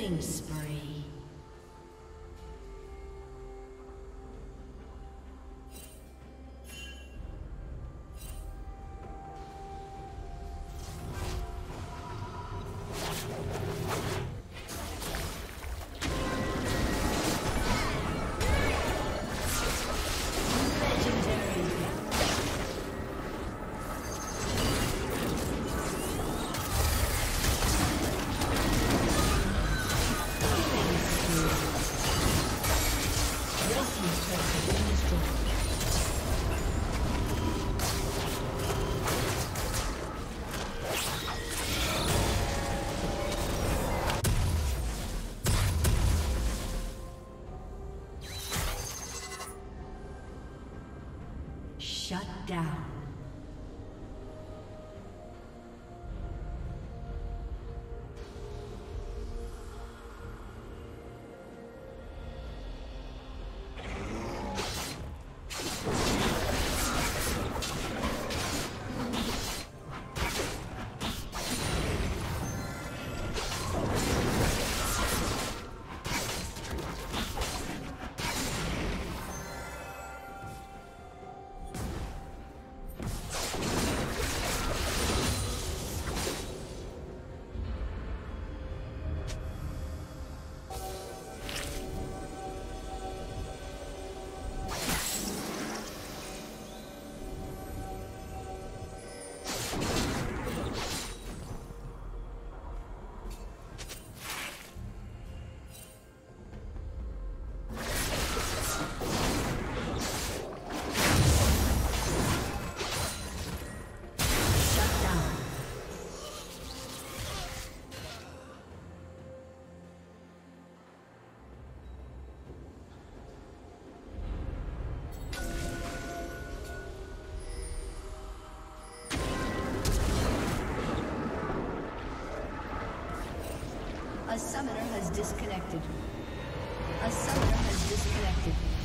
Killing spree. Shut down. A summoner has disconnected.